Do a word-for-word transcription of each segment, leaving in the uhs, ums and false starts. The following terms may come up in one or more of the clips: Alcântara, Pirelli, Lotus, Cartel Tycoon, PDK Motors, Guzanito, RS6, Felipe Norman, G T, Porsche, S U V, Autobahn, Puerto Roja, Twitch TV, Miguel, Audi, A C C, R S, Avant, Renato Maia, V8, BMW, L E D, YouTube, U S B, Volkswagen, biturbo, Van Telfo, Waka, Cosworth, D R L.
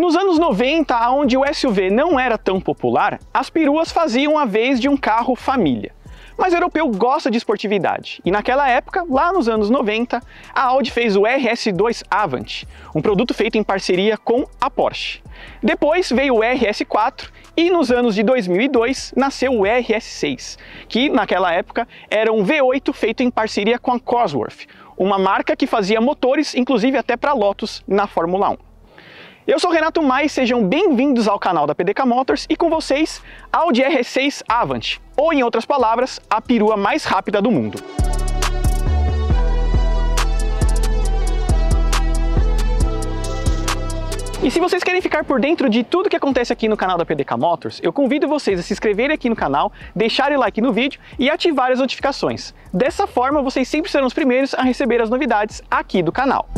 Nos anos noventa, onde o S U V não era tão popular, as peruas faziam a vez de um carro família. Mas o europeu gosta de esportividade, e naquela época, lá nos anos noventa, a Audi fez o R S dois Avant, um produto feito em parceria com a Porsche. Depois veio o R S quatro e nos anos de dois mil e dois nasceu o R S seis, que naquela época era um V oito feito em parceria com a Cosworth, uma marca que fazia motores, inclusive até para Lotus, na Fórmula um. Eu sou Renato Maia, sejam bem-vindos ao canal da P D K Motors e com vocês, Audi R S seis Avant, ou em outras palavras, a perua mais rápida do mundo. E se vocês querem ficar por dentro de tudo que acontece aqui no canal da P D K Motors, eu convido vocês a se inscreverem aqui no canal, deixarem o like no vídeo e ativarem as notificações. Dessa forma, vocês sempre serão os primeiros a receber as novidades aqui do canal.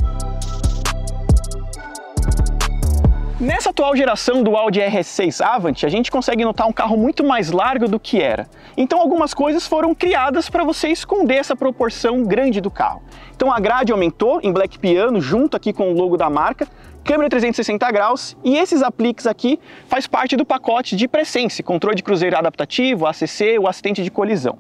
Nessa atual geração do Audi R S seis Avant, a gente consegue notar um carro muito mais largo do que era. Então algumas coisas foram criadas para você esconder essa proporção grande do carro. Então a grade aumentou em black piano junto aqui com o logo da marca, câmera trezentos e sessenta graus e esses apliques aqui faz parte do pacote de presença, controle de cruzeiro adaptativo, A C C, o assistente de colisão.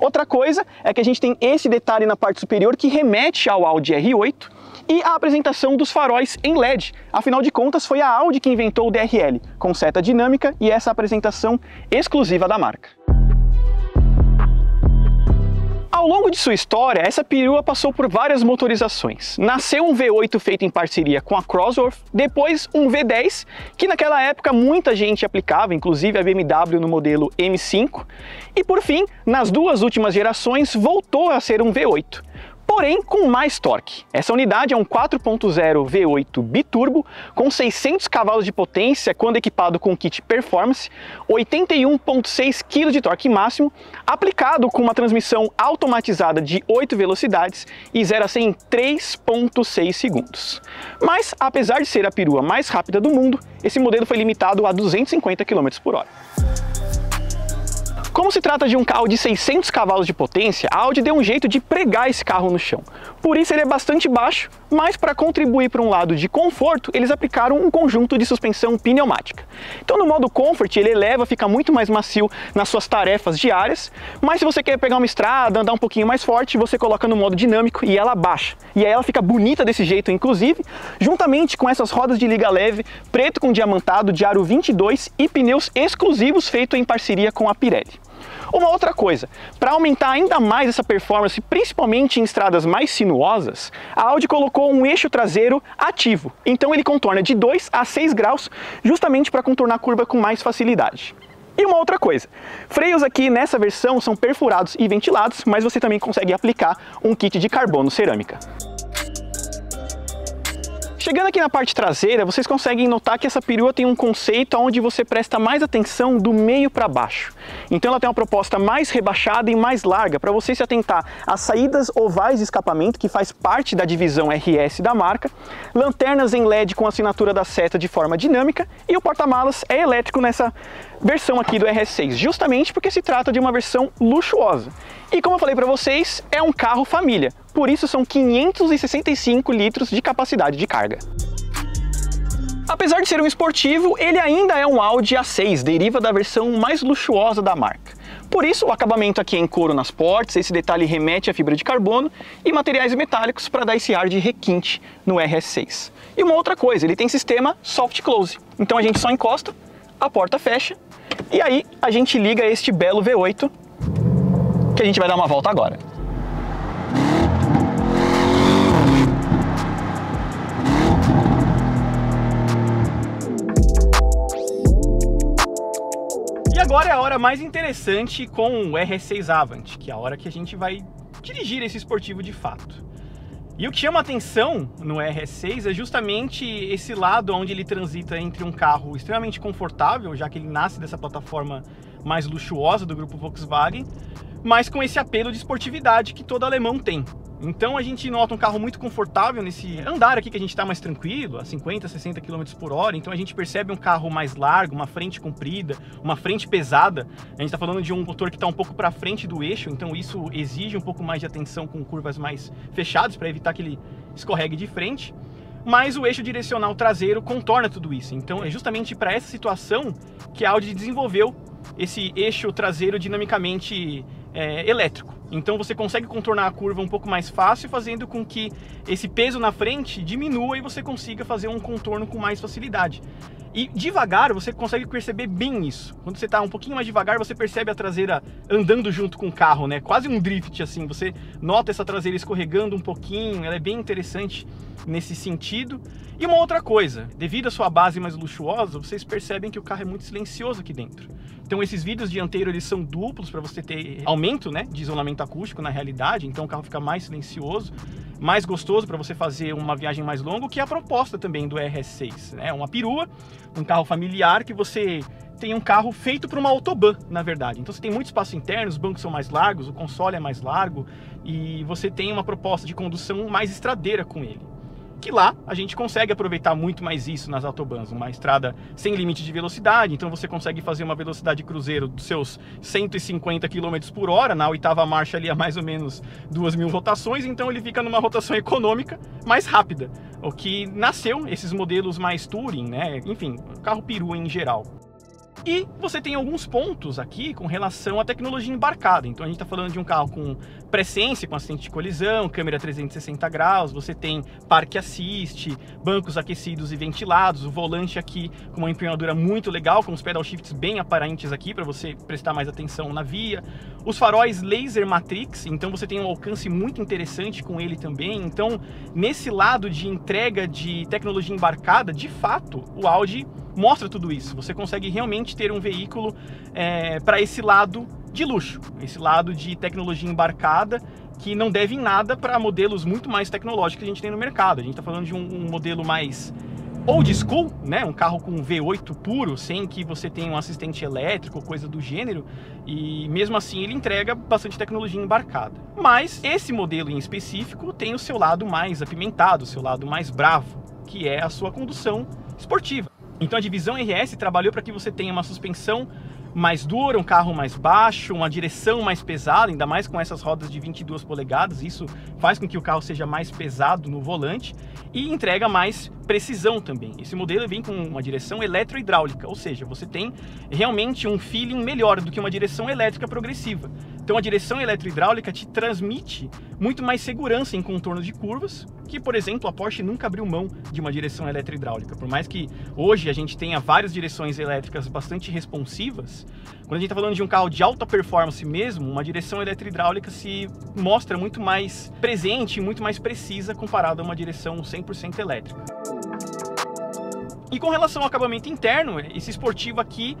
Outra coisa é que a gente tem esse detalhe na parte superior que remete ao Audi R oito, e a apresentação dos faróis em L E D, afinal de contas foi a Audi que inventou o D R L, com seta dinâmica e essa apresentação exclusiva da marca. Ao longo de sua história, essa perua passou por várias motorizações. Nasceu um V oito feito em parceria com a Cosworth, depois um V dez, que naquela época muita gente aplicava, inclusive a B M W no modelo M cinco, e por fim, nas duas últimas gerações, voltou a ser um V oito. Porém, com mais torque. Essa unidade é um quatro ponto zero V oito biturbo, com seiscentos cavalos de potência quando equipado com kit performance, oitenta e um vírgula seis quilos de torque máximo, aplicado com uma transmissão automatizada de oito velocidades e zero a cem em três ponto seis segundos. Mas, apesar de ser a perua mais rápida do mundo, esse modelo foi limitado a duzentos e cinquenta quilômetros por hora. Como se trata de um carro de seiscentos cavalos de potência, a Audi deu um jeito de pregar esse carro no chão. Por isso ele é bastante baixo, mas para contribuir para um lado de conforto, eles aplicaram um conjunto de suspensão pneumática. Então no modo comfort ele eleva, fica muito mais macio nas suas tarefas diárias, mas se você quer pegar uma estrada, andar um pouquinho mais forte, você coloca no modo dinâmico e ela baixa. E aí ela fica bonita desse jeito inclusive, juntamente com essas rodas de liga leve, preto com diamantado de aro vinte e dois e pneus exclusivos feitos em parceria com a Pirelli. Uma outra coisa, para aumentar ainda mais essa performance, principalmente em estradas mais sinuosas, a Audi colocou um eixo traseiro ativo, então ele contorna de dois a seis graus, justamente para contornar a curva com mais facilidade. E uma outra coisa, freios aqui nessa versão são perfurados e ventilados, mas você também consegue aplicar um kit de carbono cerâmica. Chegando aqui na parte traseira, vocês conseguem notar que essa perua tem um conceito onde você presta mais atenção do meio para baixo. Então ela tem uma proposta mais rebaixada e mais larga, para você se atentar às saídas ovais de escapamento, que faz parte da divisão R S da marca, lanternas em L E D com assinatura da seta de forma dinâmica, e o porta-malas é elétrico nessa versão aqui do R S seis, justamente porque se trata de uma versão luxuosa. E como eu falei para vocês, é um carro família. Por isso são quinhentos e sessenta e cinco litros de capacidade de carga. Apesar de ser um esportivo, ele ainda é um Audi A seis, deriva da versão mais luxuosa da marca. Por isso, o acabamento aqui é em couro nas portas, esse detalhe remete à fibra de carbono e materiais metálicos para dar esse ar de requinte no R S seis. E uma outra coisa, ele tem sistema soft close, então a gente só encosta, a porta fecha e aí a gente liga este belo V oito, que a gente vai dar uma volta agora. Agora é a hora mais interessante com o R S seis Avant, que é a hora que a gente vai dirigir esse esportivo de fato. E o que chama atenção no R S seis é justamente esse lado onde ele transita entre um carro extremamente confortável, já que ele nasce dessa plataforma mais luxuosa do grupo Volkswagen, mas com esse apelo de esportividade que todo alemão tem. Então a gente nota um carro muito confortável nesse andar aqui que a gente está mais tranquilo, a cinquenta, sessenta quilômetros por hora, então a gente percebe um carro mais largo, uma frente comprida, uma frente pesada. A gente está falando de um motor que está um pouco para frente do eixo, então isso exige um pouco mais de atenção com curvas mais fechadas para evitar que ele escorregue de frente. mas o eixo direcional traseiro contorna tudo isso. Então é justamente para essa situação que a Audi desenvolveu esse eixo traseiro dinamicamente é, elétrico. Então você consegue contornar a curva um pouco mais fácil, fazendo com que esse peso na frente diminua e você consiga fazer um contorno com mais facilidade. E devagar você consegue perceber bem isso. Quando você está um pouquinho mais devagar, você percebe a traseira andando junto com o carro, né? Quase um drift assim, você nota essa traseira escorregando um pouquinho, ela é bem interessante nesse sentido. E uma outra coisa, devido à sua base mais luxuosa, vocês percebem que o carro é muito silencioso aqui dentro. Então esses vidros dianteiros eles são duplos para você ter aumento, né, de isolamento acústico na realidade, então o carro fica mais silencioso, mais gostoso para você fazer uma viagem mais longa, que é a proposta também do R S seis, né? Uma perua, um carro familiar que você tem um carro feito para uma Autobahn, na verdade. Então você tem muito espaço interno, os bancos são mais largos, o console é mais largo e você tem uma proposta de condução mais estradeira com ele. Que lá a gente consegue aproveitar muito mais isso nas Autobahns, uma estrada sem limite de velocidade, então você consegue fazer uma velocidade cruzeiro dos seus cento e cinquenta quilômetros por hora, na oitava marcha ali a mais ou menos duas mil rotações, então ele fica numa rotação econômica mais rápida, o que nasceu esses modelos mais touring, né? Enfim, carro perua em geral. E você tem alguns pontos aqui com relação à tecnologia embarcada. Então a gente está falando de um carro com presença, com assistente de colisão, câmera trezentos e sessenta graus, você tem parque assist, bancos aquecidos e ventilados, o volante aqui com uma empunhadura muito legal, com os pedal shifts bem aparentes aqui para você prestar mais atenção na via. Os faróis laser matrix, então você tem um alcance muito interessante com ele também. Então nesse lado de entrega de tecnologia embarcada, de fato, o Audi mostra tudo isso, você consegue realmente ter um veículo é, para esse lado de luxo, esse lado de tecnologia embarcada, que não deve em nada para modelos muito mais tecnológicos que a gente tem no mercado. A gente está falando de um, um modelo mais old school, né? Um carro com V oito puro, sem que você tenha um assistente elétrico, coisa do gênero, e mesmo assim ele entrega bastante tecnologia embarcada. Mas esse modelo em específico tem o seu lado mais apimentado, o seu lado mais bravo, que é a sua condução esportiva. Então a divisão R S trabalhou para que você tenha uma suspensão mais dura, um carro mais baixo, uma direção mais pesada, ainda mais com essas rodas de vinte e duas polegadas, isso faz com que o carro seja mais pesado no volante e entrega mais precisão também. Esse modelo vem com uma direção eletro-hidráulica, ou seja, você tem realmente um feeling melhor do que uma direção elétrica progressiva. Então a direção eletro-hidráulica te transmite muito mais segurança em contorno de curvas, que, por exemplo, a Porsche nunca abriu mão de uma direção eletro-hidráulica. Por mais que hoje a gente tenha várias direções elétricas bastante responsivas, quando a gente está falando de um carro de alta performance mesmo, uma direção eletro-hidráulica se mostra muito mais presente, muito mais precisa comparado a uma direção cem por cento elétrica. E com relação ao acabamento interno, esse esportivo aqui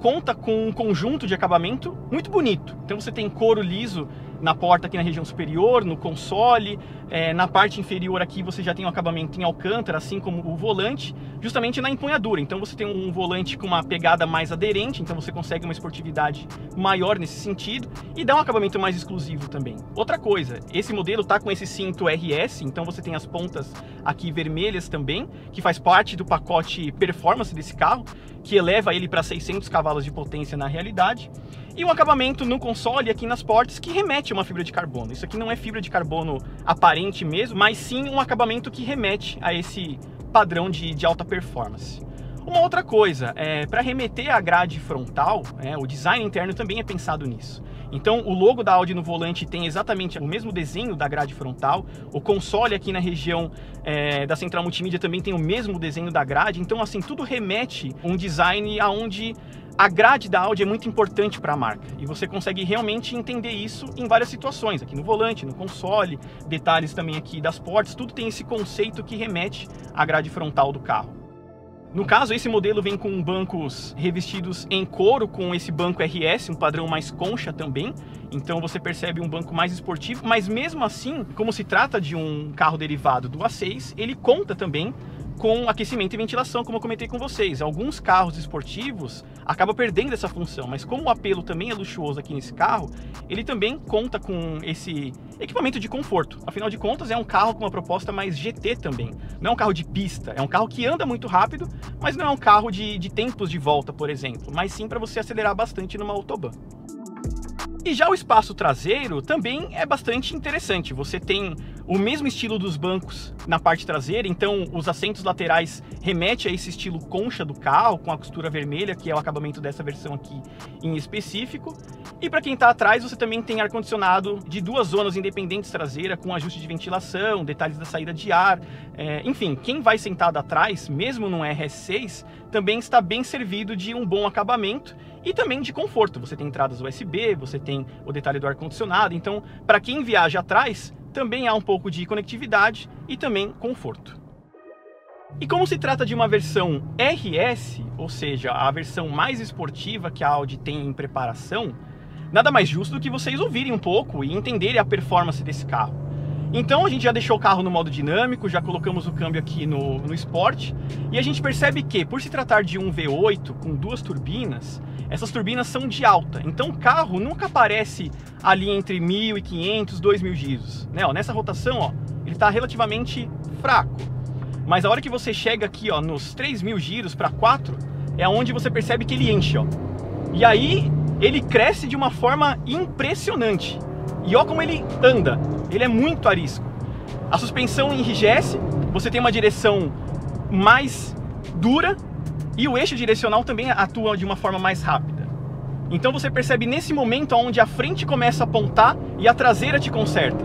conta com um conjunto de acabamento muito bonito. Então você tem couro liso na porta aqui na região superior, no console, é, na parte inferior aqui você já tem um acabamento em alcântara, assim como o volante, justamente na empunhadura. Então você tem um volante com uma pegada mais aderente, então você consegue uma esportividade maior nesse sentido e dá um acabamento mais exclusivo também. Outra coisa, esse modelo tá com esse cinto R S, então você tem as pontas aqui vermelhas também, que faz parte do pacote performance desse carro, que eleva ele para seiscentos cavalos de potência na realidade. E um acabamento no console aqui nas portas que remete a uma fibra de carbono. Isso aqui não é fibra de carbono aparente mesmo, mas sim um acabamento que remete a esse padrão de, de alta performance. Uma outra coisa, é, para remeter à grade frontal, é, o design interno também é pensado nisso. Então o logo da Audi no volante tem exatamente o mesmo desenho da grade frontal, o console aqui na região é, da central multimídia também tem o mesmo desenho da grade, então assim, tudo remete a um design aonde a grade da Audi é muito importante para a marca e você consegue realmente entender isso em várias situações, aqui no volante, no console, detalhes também aqui das portas, tudo tem esse conceito que remete à grade frontal do carro. No caso, esse modelo vem com bancos revestidos em couro, com esse banco R S, um padrão mais concha também, então você percebe um banco mais esportivo, mas mesmo assim, como se trata de um carro derivado do A seis, ele conta também com aquecimento e ventilação, como eu comentei com vocês. Alguns carros esportivos acabam perdendo essa função, mas como o apelo também é luxuoso aqui nesse carro, ele também conta com esse equipamento de conforto. Afinal de contas, é um carro com uma proposta mais G T também. Não é um carro de pista, é um carro que anda muito rápido, mas não é um carro de, de tempos de volta, por exemplo, mas sim para você acelerar bastante numa Autobahn. E já o espaço traseiro também é bastante interessante. Você tem o mesmo estilo dos bancos na parte traseira, então os assentos laterais remetem a esse estilo concha do carro, com a costura vermelha, que é o acabamento dessa versão aqui em específico. E para quem está atrás, você também tem ar-condicionado de duas zonas independentes traseira, com ajuste de ventilação, detalhes da saída de ar. É, enfim, quem vai sentado atrás, mesmo num R S seis, também está bem servido de um bom acabamento e também de conforto. Você tem entradas U S B, você tem o detalhe do ar-condicionado, então para quem viaja atrás, também há um pouco de conectividade e também conforto. E como se trata de uma versão R S, ou seja, a versão mais esportiva que a Audi tem em preparação, nada mais justo do que vocês ouvirem um pouco e entenderem a performance desse carro. Então a gente já deixou o carro no modo dinâmico, já colocamos o câmbio aqui no, no Sport, e a gente percebe que, por se tratar de um V oito com duas turbinas, essas turbinas são de alta, então o carro nunca aparece ali entre mil e quinhentos, dois mil giros, né? Ó, nessa rotação, ó, ele está relativamente fraco, mas a hora que você chega aqui, ó, nos três mil giros para quatro, é onde você percebe que ele enche, ó. E aí ele cresce de uma forma impressionante. E olha como ele anda, ele é muito arisco. A suspensão enrijece, você tem uma direção mais dura e o eixo direcional também atua de uma forma mais rápida. Então você percebe nesse momento onde a frente começa a apontar e a traseira te conserta.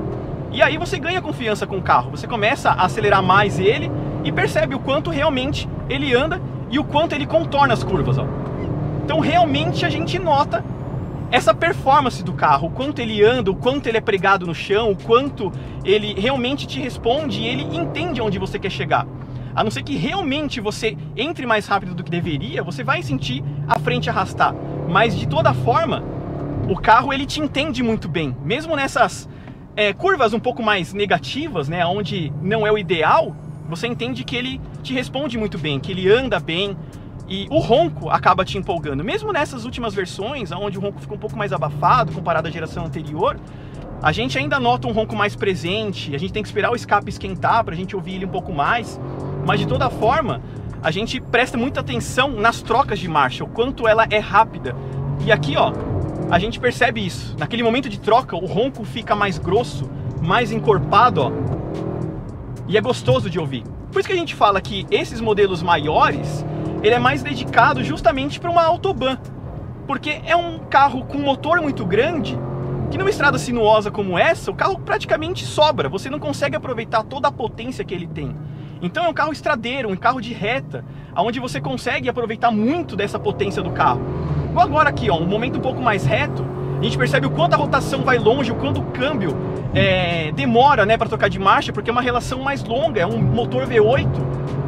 E aí você ganha confiança com o carro, você começa a acelerar mais ele e percebe o quanto realmente ele anda e o quanto ele contorna as curvas, ó. Então realmente a gente nota essa performance do carro, o quanto ele anda, o quanto ele é pregado no chão, o quanto ele realmente te responde e ele entende onde você quer chegar. A não ser que realmente você entre mais rápido do que deveria, você vai sentir a frente arrastar. Mas de toda forma, o carro ele te entende muito bem. Mesmo nessas é, curvas um pouco mais negativas, né, onde não é o ideal, você entende que ele te responde muito bem, que ele anda bem. E o ronco acaba te empolgando. Mesmo nessas últimas versões, onde o ronco ficou um pouco mais abafado comparado à geração anterior, a gente ainda nota um ronco mais presente, a gente tem que esperar o escape esquentar para a gente ouvir ele um pouco mais, mas de toda forma, a gente presta muita atenção nas trocas de marcha, o quanto ela é rápida. E aqui, ó, a gente percebe isso. Naquele momento de troca, o ronco fica mais grosso, mais encorpado, ó, e é gostoso de ouvir. Por isso que a gente fala que esses modelos maiores, ele é mais dedicado justamente para uma Autobahn, porque é um carro com motor muito grande, que numa estrada sinuosa como essa, o carro praticamente sobra, você não consegue aproveitar toda a potência que ele tem. Então é um carro estradeiro, um carro de reta, onde você consegue aproveitar muito dessa potência do carro. Agora aqui, ó, um momento um pouco mais reto, a gente percebe o quanto a rotação vai longe, o quanto o câmbio é, demora, né, para trocar de marcha, porque é uma relação mais longa, é um motor V oito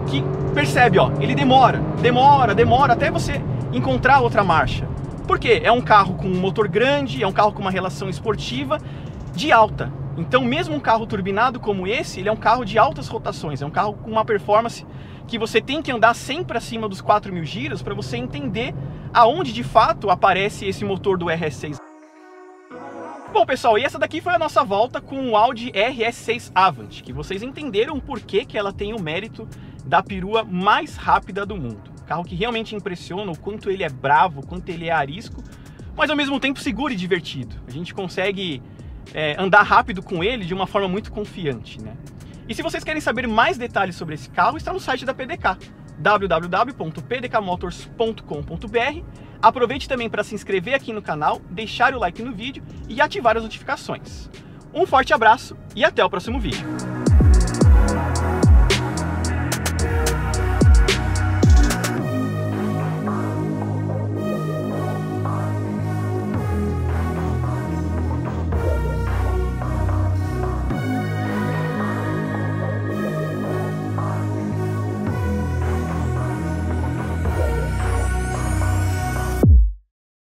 que... Percebe, ó, ele demora, demora, demora até você encontrar outra marcha. Porque é um carro com um motor grande, é um carro com uma relação esportiva de alta. Então, mesmo um carro turbinado como esse, ele é um carro de altas rotações, é um carro com uma performance que você tem que andar sempre acima dos quatro mil giros para você entender aonde de fato aparece esse motor do R S seis. Bom, pessoal, e essa daqui foi a nossa volta com o Audi R S seis Avant, que vocês entenderam por que que ela tem o mérito da perua mais rápida do mundo. Um carro que realmente impressiona o quanto ele é bravo, o quanto ele é arisco, mas ao mesmo tempo seguro e divertido. A gente consegue é, andar rápido com ele de uma forma muito confiante, né? E se vocês querem saber mais detalhes sobre esse carro, está no site da P D K, w w w ponto p d k motors ponto com ponto b r. Aproveite também para se inscrever aqui no canal, deixar o like no vídeo e ativar as notificações. Um forte abraço e até o próximo vídeo.